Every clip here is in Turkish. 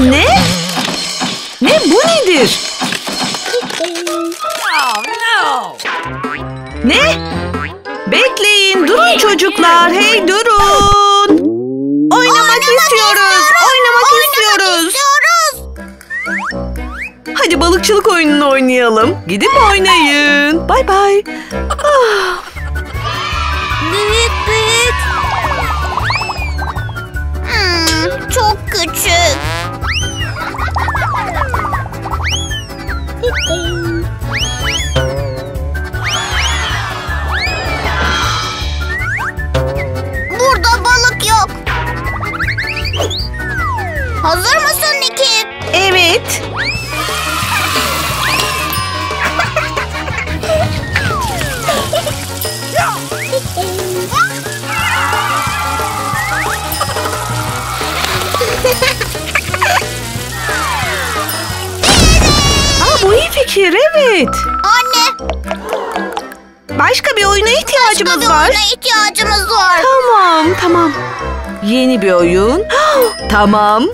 Ne? Ne bu nedir? Ne? Bekleyin, durun çocuklar. Hey durun. Oynamak istiyoruz. Hadi balıkçılık oyununu oynayalım. Gidip oynayın. Bay bay. Ah. Büyük. Çok küçük. Burada balık yok. Hazır mısın Niki? Evet. Bu iyi fikir, evet. Anne. Başka bir oyuna ihtiyacımız var. Tamam. Yeni bir oyun. Tamam.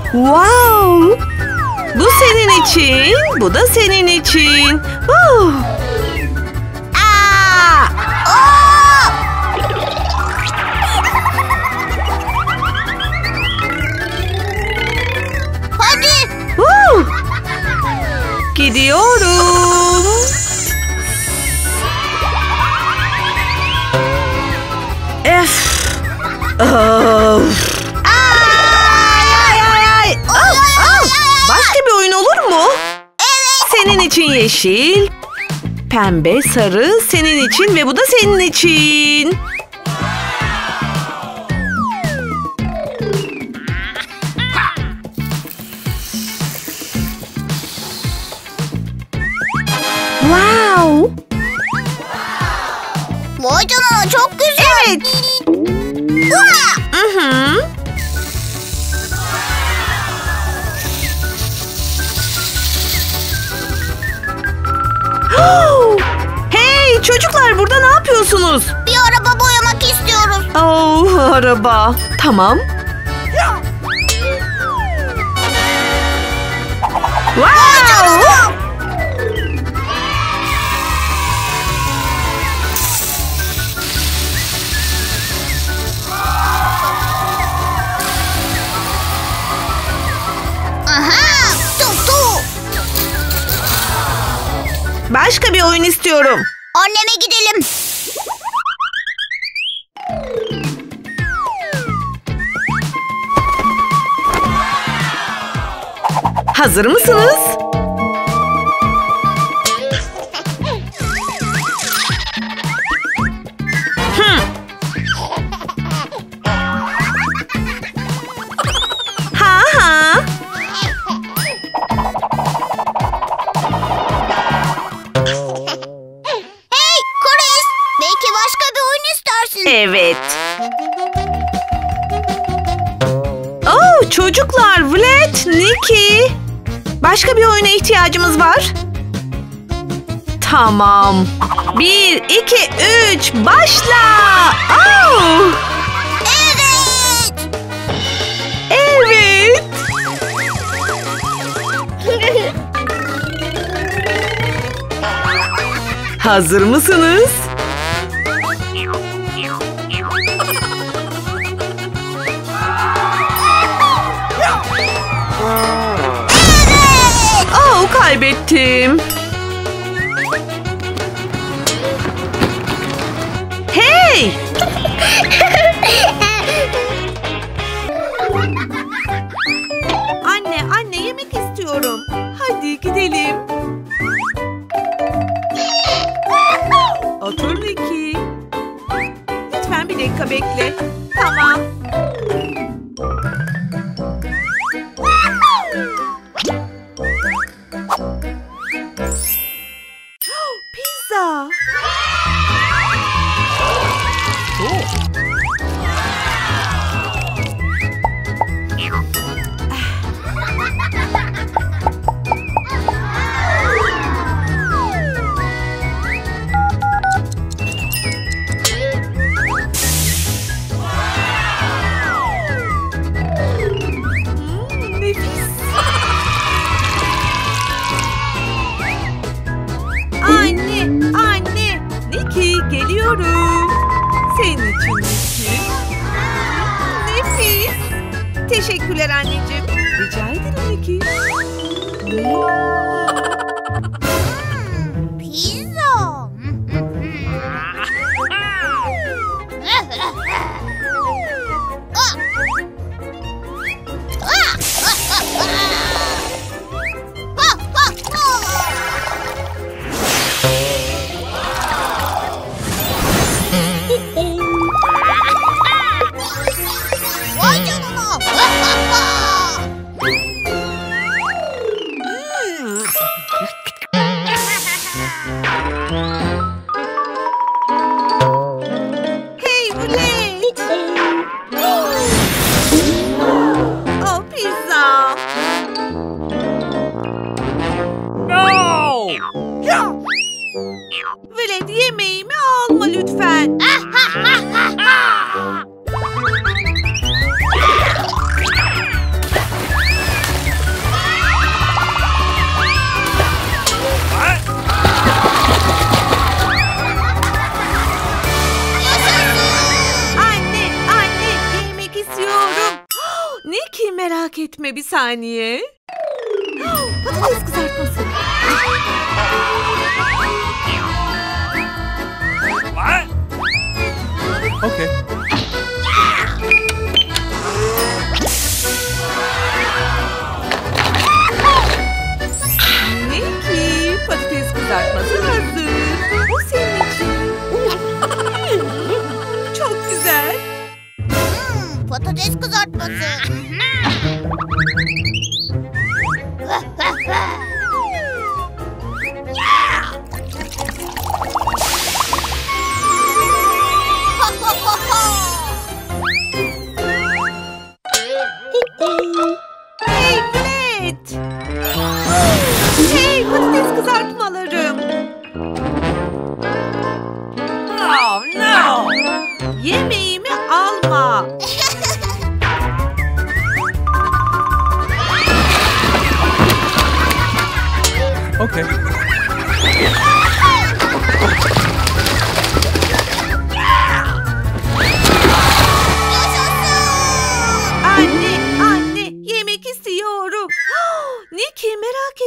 Wow. Bu senin için, bu da senin için. Gidiyorum. Başka bir oyun olur mu? Evet. Senin için yeşil, pembe, sarı senin için ve bu da senin için. Wow. Vay canına, çok güzel. Evet. Hey çocuklar, burada ne yapıyorsunuz? Bir araba boyamak istiyoruz. Araba. Tamam. Wow. Başka bir oyun istiyorum. Anneme gidelim. Hazır mısınız? Evet. Çocuklar, Vlad, Niki. Başka bir oyuna ihtiyacımız var. Tamam. 1, 2, 3, başla. Evet. Hazır mısınız? Kaybettim. Hey! Anne yemek istiyorum. Hadi gidelim. Otur Niki. Lütfen bir dakika bekle. Tamam. Teşekkürler anneciğim. Rica ederim Niki. Pizza. Vlad, yemeğimi alma lütfen. Anne, anne yemek istiyorum. Niki merak etme bir saniye. Patates kızartması. Okay. Niki, patates kızartması hazır. Bu senin için. Çok güzel. Patates kızartması. Hey Vlad! Hey patates kızartmalarım! Oh no! Yemeğimi alma! Okay.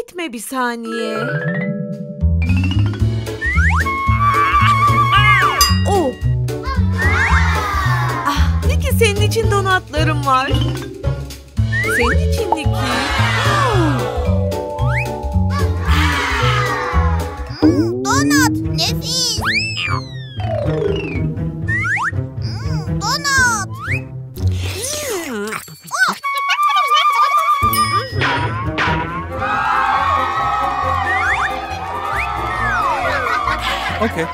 Gitme bir saniye. Oh. Ah, Niki senin için donatlarım var. Senin için Niki. Donat nefis. Donat. Okay.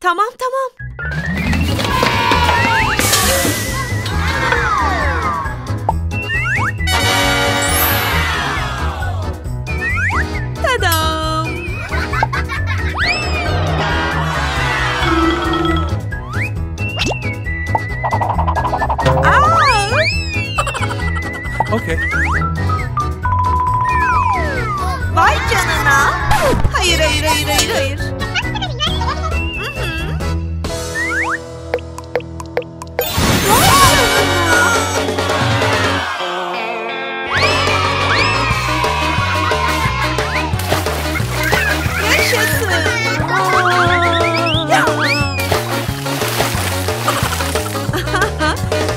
Tamam. Tadam. Okay. Vay canına. Hayır.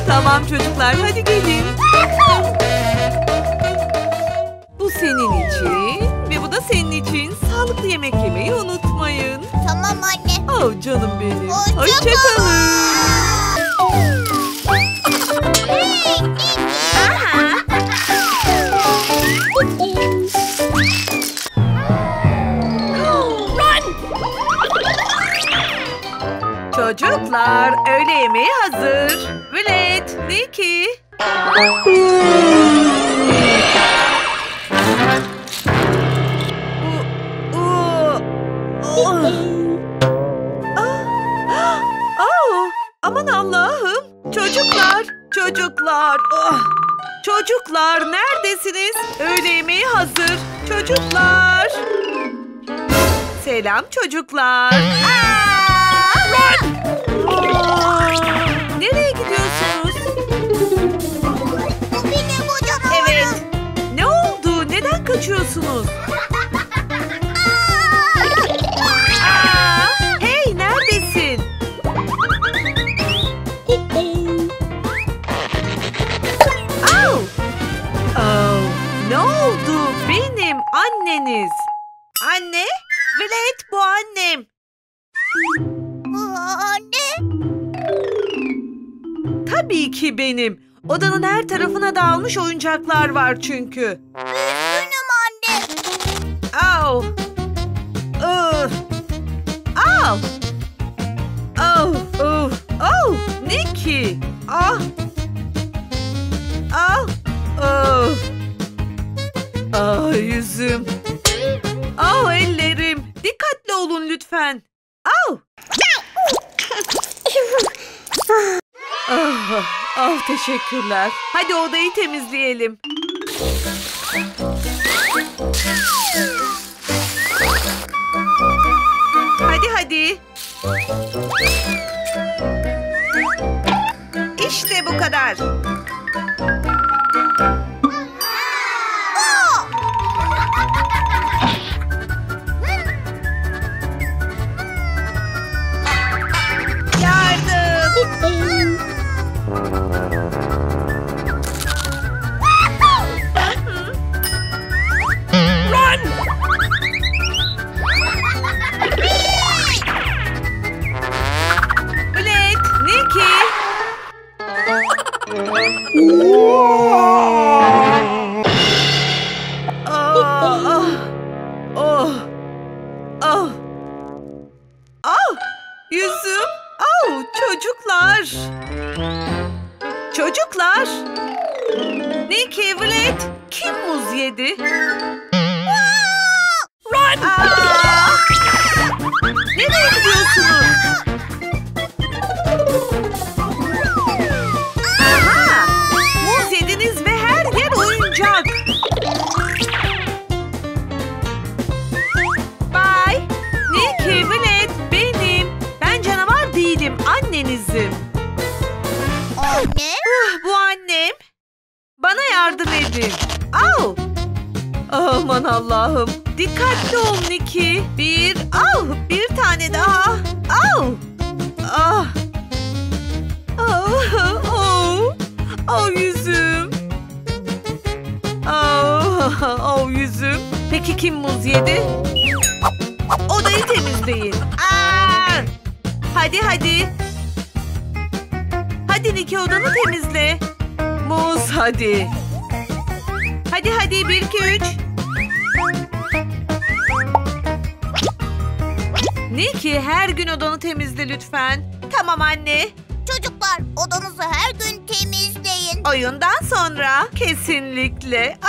Tamam çocuklar, hadi gelin. Bu senin için ve bu da senin için. Sağlıklı yemek yemeyi unutmayın. Tamam anne. Oh canım benim. Hoşça kalın. öğle yemeği hazır. Vlad, Niki. Aman Allah'ım. Çocuklar, çocuklar. Çocuklar neredesiniz? Öğle yemeği hazır. Çocuklar. Selam çocuklar. Nereye gidiyorsunuz? Evet. Ne oldu? Neden kaçıyorsunuz? Hey, neredesin? Ne oldu? Benim anneniz. Anne? Vlad, bu annem. Anne? Tabii ki benim. Odanın her tarafına dağılmış oyuncaklar var çünkü. Üzgünüm anne. Au. Au. Au. Niki. Yüzüm. Ellerim. Dikkatli olun lütfen. Teşekkürler. Hadi odayı temizleyelim. Hadi. İşte bu kadar. Yüzüm. Çocuklar. Çocuklar. Niki, Vlad, kim muz yedi? Run! Nereye gidiyorsunuz? Aha! Muz yediniz ve her yer oyuncak. Bye. Niki, Vlad, benim. Ben canavar değilim, annenizim. Anne? Bu annem. Bana yardım edin. Aman Allah'ım. Dikkatli ol Niki. Bir tane daha. Yüzüm. Yüzüm. Peki kim muz yedi? Odayı temizleyin. Hadi. Hadi Niki, odanı temizle. Muz hadi. Hadi 1, 2, 3. Niki, her gün odanı temizle lütfen. Tamam anne. Çocuklar, odanızı her gün temizleyin. Oyundan sonra kesinlikle.